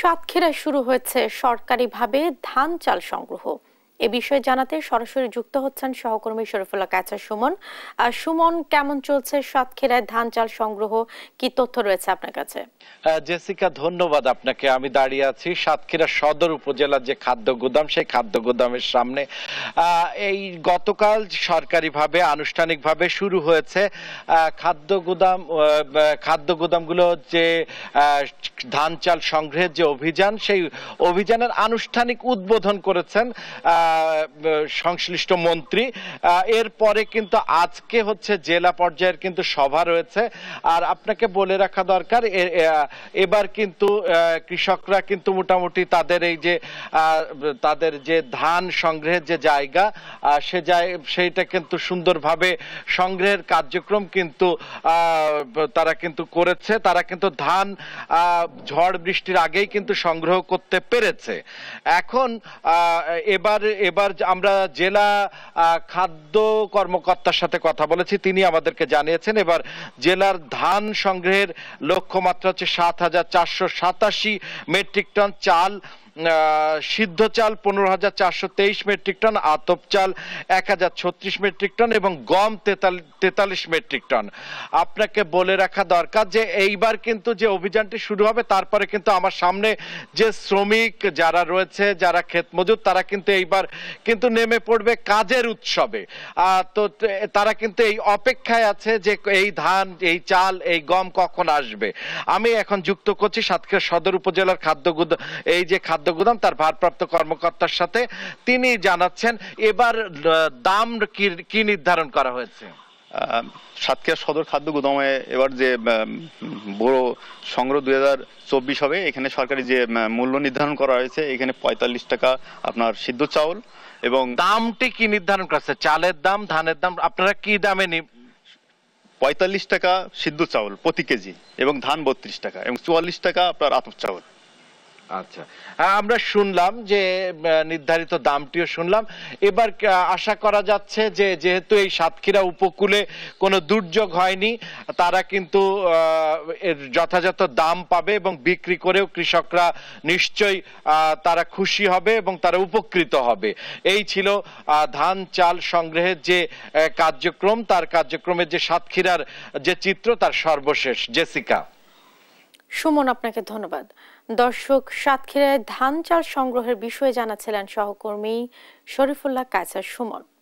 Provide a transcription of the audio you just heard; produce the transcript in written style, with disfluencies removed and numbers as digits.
সাতক্ষীরায় শুরু হয়েছে সরকারিভাবে ধান চাল সংগ্রহ। এ বিষয়ে জানাতে সরাসরি যুক্ত হচ্ছেন সহকর্মী শরীফুল্লাহ কায়সার সুমন। সুমন, কেমন চলছে সাতক্ষীরায় ধান চাল সংগ্রহ, কি তথ্য রয়েছে আপনার কাছে? জেসিকা, ধন্যবাদ আপনাকে। আমি দাঁড়িয়ে আছি সাতক্ষীরা সদর উপজেলার যে খাদ্য গুদাম, সেই খাদ্য গুদামের সামনে। এই গতকাল সরকারিভাবে আনুষ্ঠানিকভাবে শুরু হয়েছে খাদ্য গুদামগুলো যে ধান চাল সংগ্রহের যে অভিযান, সেই অভিযানের আনুষ্ঠানিক উদ্বোধন করেছেন সংশ্লিষ্ট মন্ত্রী। এরপরে কিন্তু আজকে হচ্ছে জেলা পর্যায়ের কিন্তু সভা রয়েছে। আর আপনাকে বলে রাখা দরকার, এবার কিন্তু কৃষকরা কিন্তু মোটামুটি তাদের এই যে তাদের যে ধান সংগ্রহের যে জায়গা, সেইটা কিন্তু সুন্দরভাবে সংগ্রহের কার্যক্রম কিন্তু তারা কিন্তু করেছে। তারা কিন্তু ধান ঝড় বৃষ্টির আগেই কিন্তু সংগ্রহ করতে পেরেছে। এখন এবার আমরা জেলা খাদ্য কর্মকর্তার সাথে কথা বলেছি, তিনি আমাদেরকে জানিয়েছেন এবার জেলার ধান সংগ্রহের লক্ষ্যমাত্রা হচ্ছে 7,487 মেট্রিক টন চাল, সিদ্ধ চাল 15,423 মেট্রিক টন, আতপ চাল 1,036 মেট্রিক টন এবং গম 43 মেট্রিক টন। আপনাকে বলে রাখা দরকার যে এইবার কিন্তু যে অভিযানটি শুরু হবে, তারপরে কিন্তু আমার সামনে যে শ্রমিক যারা রয়েছে, যারা ক্ষেত মজুর, তারা কিন্তু এইবার কিন্তু নেমে পড়বে কাজের উৎসবে। তো তারা কিন্তু এই অপেক্ষায় আছে যে এই ধান, এই চাল, এই গম কখন আসবে। আমি এখন যুক্ত করছি সাতক্ষীরা সদর উপজেলার এই যে খাদ্য গুদাম, তার ভারপ্রাপ্ত কর্মকর্তার সাথে। তিনি জানাচ্ছেন এবার দাম কি নির্ধারণ করা হয়েছে। সাতক্ষীরা সদর খাদ্য গুদামে এবার যে বড় সংগ্রহ 2024 হবে, এখানে সরকারি যে মূল্য নির্ধারণ করা হয়েছে এখানে 45 টাকা আপনার সিদ্ধ চাউল। এবং দামটি কি নির্ধারণ করা হচ্ছে? চালের দাম, ধানের দাম আপনারা কি দামে? 45 টাকা সিদ্ধ চাউল প্রতি কেজি এবং ধান 32 টাকা এবং 44 টাকা আপনার আতপ চাউল। আচ্ছা, আমরা শুনলাম যে নির্ধারিত দামটিও শুনলাম। এবার আশা করা যাচ্ছে যে যেহেতু এই সাতক্ষীরা উপকূলে কোনো দুর্যোগ হয়নি, তারা কিন্তু এর যথাযথ দাম পাবে এবং বিক্রি করেও কৃষকরা নিশ্চয়ই তারা খুশি হবে এবং তারা উপকৃত হবে। এই ছিল ধান চাল সংগ্রহের যে কার্যক্রম, তার কার্যক্রমের যে সাতক্ষীরার যে চিত্র, তার সর্বশেষ। জেসিকা। সুমন, আপনাকে ধন্যবাদ। দর্শক, সাতক্ষীরায় ধান চাল সংগ্রহের বিষয়ে জানাচ্ছিলেন সহকর্মী শরীফুল্লাহ কায়সার সুমন।